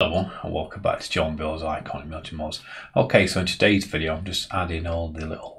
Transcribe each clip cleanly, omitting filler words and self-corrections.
Hello and welcome back to John Builds Iconic Military Models. Okay, so in today's video I'm just adding all the little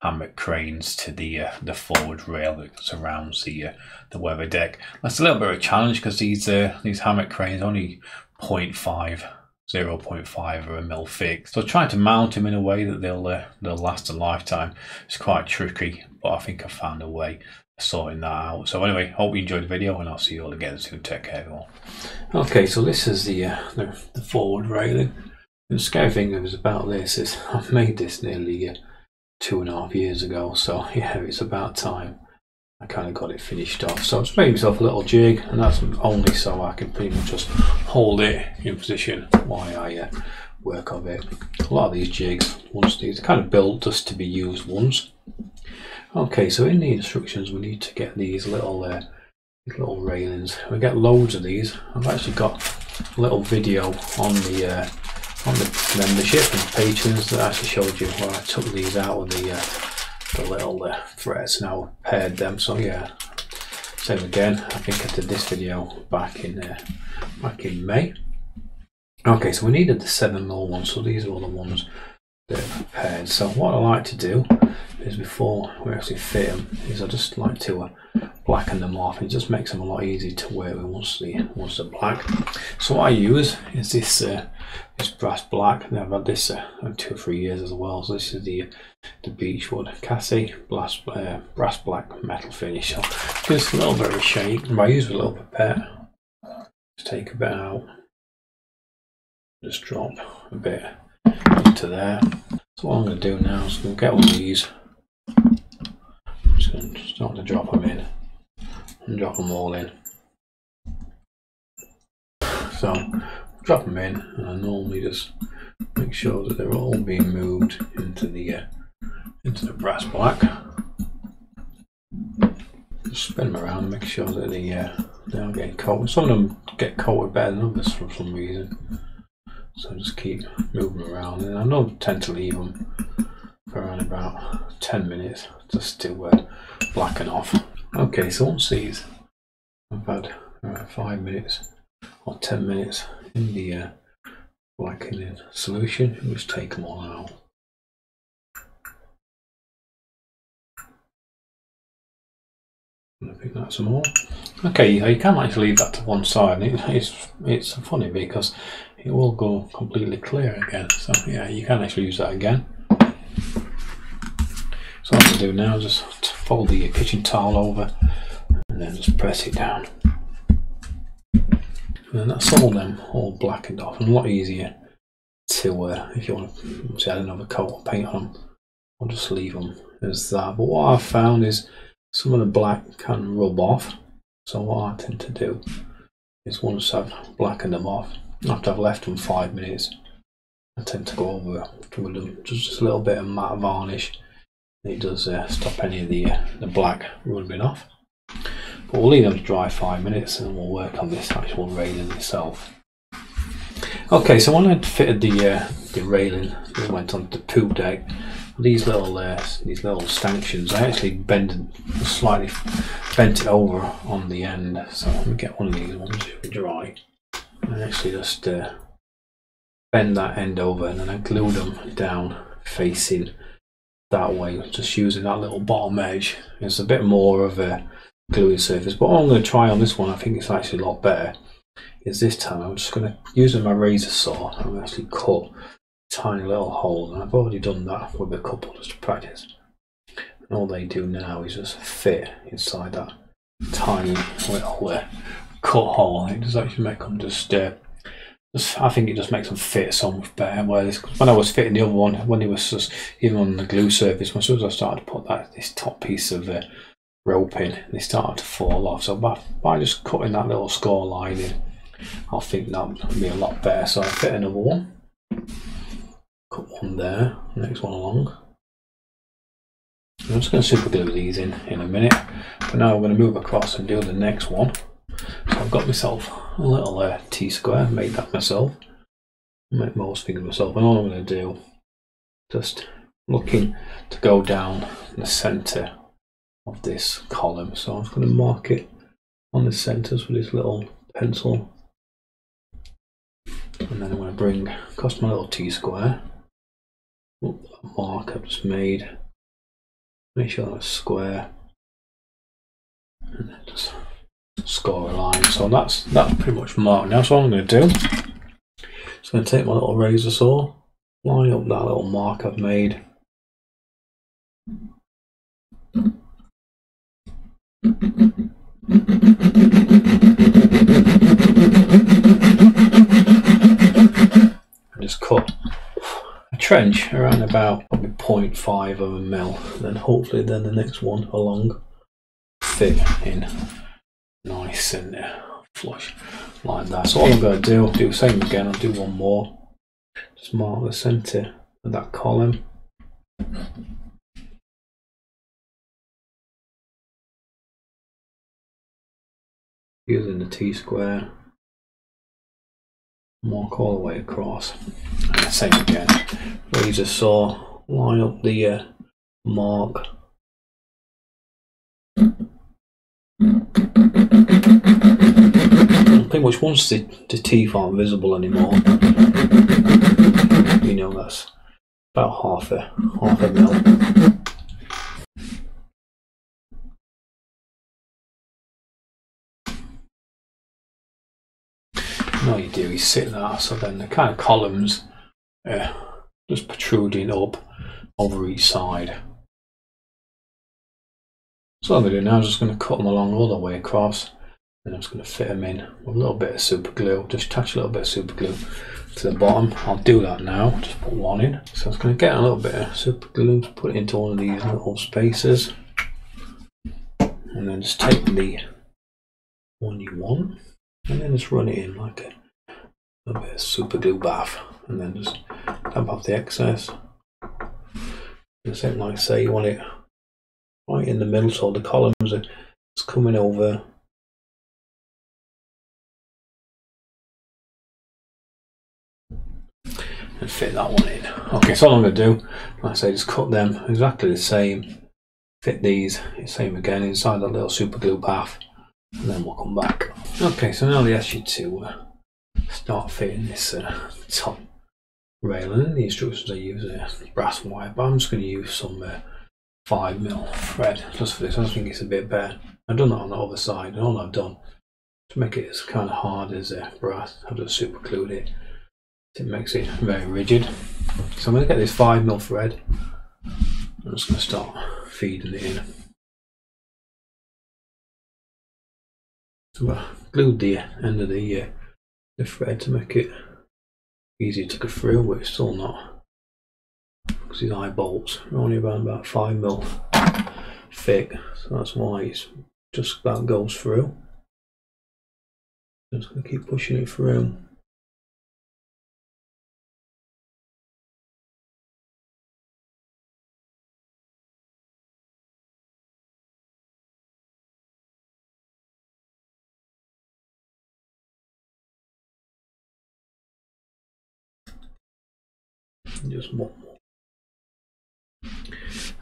hammock cranes to the forward rail that surrounds the weather deck. That's a little bit of a challenge because these hammock cranes are only 0.5 or a mil thick, so trying to mount them in a way that they'll last a lifetime is quite tricky, but I think I found a way sorting that out. So anyway, hope you enjoyed the video and I'll see you all again soon. Take care everyone. Okay, so this is the forward railing. The scary thing is about this is I've made this nearly 2.5 years ago, so yeah, it's about time I kind of got it finished off. So I just made myself a little jig, and that's only so I can pretty much just hold it in position while I work on it. A lot of these jigs, these are kind of built just to be used once. Okay, so in the instructions we need to get these little railings. We get loads of these. I've actually got a little video on the membership and patrons that I actually showed you where I took these out of the little threads and I paired them. So yeah, same again. I think I did this video back in May. Okay, so we needed the 7mm ones. So these are all the ones that are prepared. So what I like to do is before we actually fit them is I just like to blacken them off. It just makes them a lot easier to wear once they're black. So what I use is this brass black. Now I've had this 2 or 3 years as well. So this is the Beechwood Cassie brass black metal finish. So just a little bit of a shape. I use a little pipette. Just take a bit out. Just drop a bit into there. So what I'm going to do now is I'm going to get all these. I'm just going to start to drop them in and drop them all in. So drop them in, and I normally just make sure that they're all being moved into the brass black. Just spin them around and make sure that they are getting coated. Some of them get coated better than others for some reason. So just keep moving around, and I know I tend to leave them for around about 10 minutes just to blacken off. Okay, so once these I've had around 5 minutes or 10 minutes in the blackening solution, we'll just take them all out. I think that's some more. Okay, you can actually leave that to one side, and it's funny because it will go completely clear again. So yeah, you can actually use that again. So what I'm going to do now is just fold the kitchen towel over and then just press it down. And then that's all them all blackened off, and a lot easier to if you want to add another coat of paint on them, I'll just leave them as that. But what I've found is some of the black can rub off, so what I tend to do is once I've blackened them off, after I've left them 5 minutes, I tend to go over with them just a little bit of matte varnish. It does stop any of the black rubbing off. But we'll leave them to dry 5 minutes and we'll work on this actual railing itself. Okay, so when I fitted the railing that went onto the poop deck, these little stanchions, I actually slightly bent it over on the end. So let me get one of these ones dry, and actually just bend that end over, and then I glue them down facing that way, just using that little bottom edge. It's a bit more of a gluing surface, but what I'm going to try on this one, I think it's actually a lot better, is this time I'm just going to, using my razor saw, I'm actually cut tiny little hole, and I've already done that with a couple just to practice. And all they do now is just fit inside that tiny little cut hole. It does actually make them I think it just makes them fit so much better. Whereas when I was fitting the other one, when it was just even on the glue surface, as soon as I started to put this top piece of rope in, they started to fall off. So by just cutting that little score line in, I think that would be a lot better. So I fit another one. Cut one there, next one along. I'm just going to super glue these in a minute, but now I'm going to move across and do the next one. So I've got myself a little T-square, made that myself. I make most things myself, and all I'm going to do, just looking to go down the centre of this column. So I'm just going to mark it on the centres with this little pencil. And then I'm going to bring across my little T-square, mark I've just made, make sure that's square, and then just score a line. So that's pretty much marked now. So what I'm going to do is going to take my little razor saw, line up that little mark I've made, and just cut a trench around about probably 0.5 of a mil, and then hopefully then the next one along fit in nice and flush like that. So all I'm going to do, I'll do the same again, I'll do one more, just mark the centre of that column. Using the T-square, mark all the way across, and the same again, razor saw, line up the mark, and pretty much once the teeth aren't visible anymore, you know that's about half a mil. All you do is sit that, so then the kind of columns just protruding up over each side. So what I'm going to do now, I'm just going to cut them along all the way across, and I'm just going to fit them in with a little bit of super glue, just attach a little bit of super glue to the bottom. I'll do that now, just put one in. So I'm just going to get a little bit of super glue to put into one of these little spaces, and then just take the one you want, and then just run it in like a bit of super glue bath, and then just damp off the excess. Just like say you want it right in the middle, so the columns are just coming over. And fit that one in. Okay, so all I'm going to do, like I say, just cut them exactly the same, fit these the same again inside that little super glue bath, and then we'll come back. Okay, so now they ask you to start fitting this top railing. The instructions I use brass wire, but I'm just going to use some 5mm thread just for this. I think it's a bit better. I've done that on the other side, and all I've done to make it as kind of hard as brass, I've just super glued it. It makes it very rigid. So I'm going to get this 5mm thread. I'm just going to start feeding it in. So I've glued the end of the thread to make it easier to go through, but it's still not, because these eye bolts are only around about 5mm thick, so that's why it's just that goes through. I'm just going to keep pushing it through. Just one more.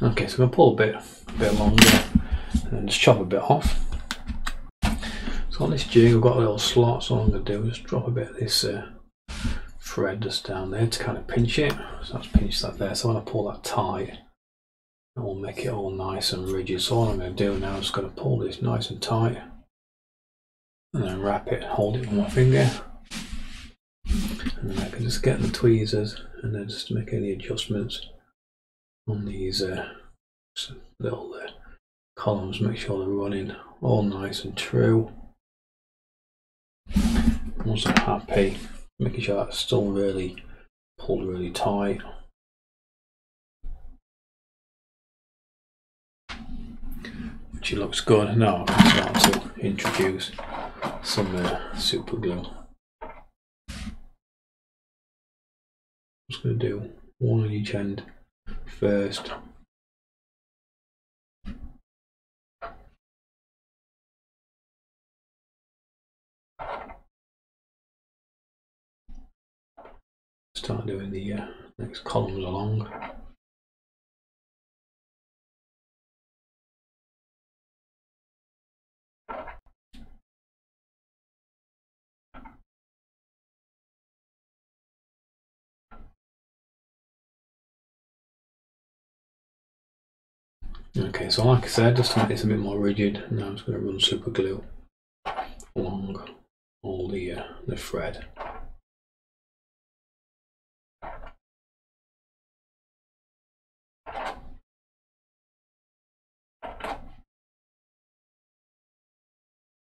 Okay, so I'm going to pull a bit longer and just chop a bit off. So on this jig, I've got a little slot, so all I'm going to do is drop a bit of this thread just down there to kind of pinch it. So that's pinched that there. So when I pull that tight, that will make it all nice and rigid. So all I'm going to do now is going to pull this nice and tight, and then wrap it, hold it with my finger. And then I can just get the tweezers and then just make any adjustments on these little columns, make sure they're running all nice and true. Once I'm happy, making sure that's still really pulled really tight. Which it looks good. Now I can start to introduce some super glue. I'm just going to do one on each end first. Start doing the next columns along. Okay, so like I said, just to make this a bit more rigid, now I'm just going to run super glue along all the thread.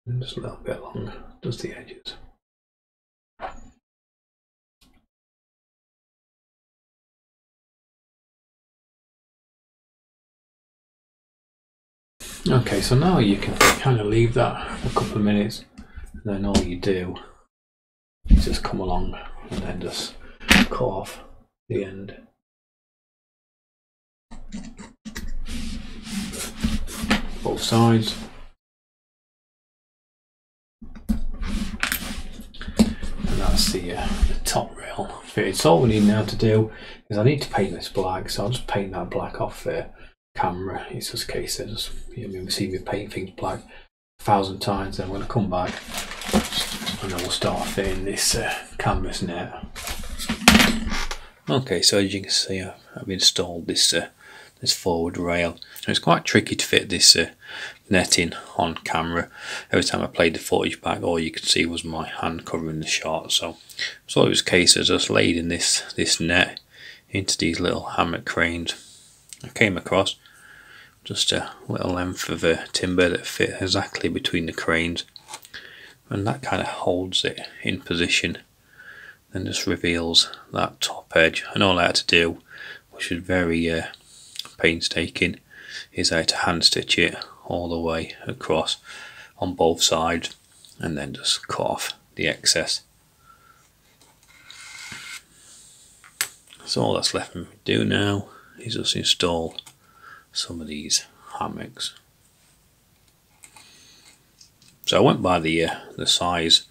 And just a little bit along just the edges. Okay, so now you can kind of leave that for a couple of minutes, and then all you do is just come along and then just cut off the end. Both sides. And that's the top rail fitted. So all we need now to do is I need to paint this black, so I'll just paint that black off there. Camera, it's just a case that just, you know, you've seen me paint things black 1,000 times. Then I'm going to come back and I will start fitting this canvas now. Okay, so as you can see, I've installed this this forward rail, and it's quite tricky to fit this netting on camera. Every time I played the footage back, all you could see was my hand covering the shot. So it was a case of just lading this net into these little hammock cranes. I came across just a little length of timber that fit exactly between the cranes, and that kind of holds it in position, then just reveals that top edge. And all I had to do, which was very painstaking, is I had to hand stitch it all the way across on both sides and then just cut off the excess. So all that's left for me to do now is just install some of these hammocks. So I went by the size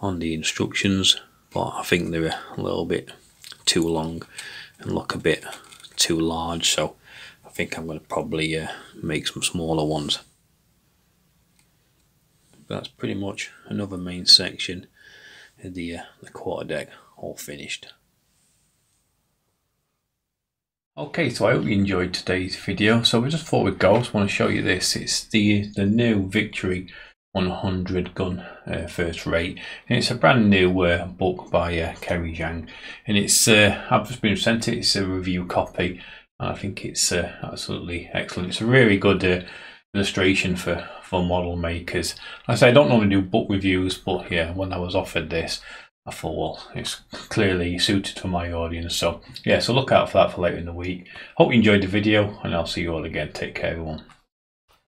on the instructions, but I think they're a little bit too long and look a bit too large, so I think I'm going to probably make some smaller ones. But that's pretty much another main section of the quarter deck all finished. Okay, so I hope you enjoyed today's video. So just before we go, I just want to show you this. It's the new Victory 100 gun first rate, and it's a brand new book by Kerry Jang, and it's I've just been sent it. It's a review copy, and I think it's absolutely excellent. It's a really good illustration for model makers. Like I say, I don't normally do book reviews, but yeah, when I was offered this, I thought, well, it's clearly suited to my audience. So yeah, so look out for that for later in the week. Hope you enjoyed the video, and I'll see you all again. Take care, everyone.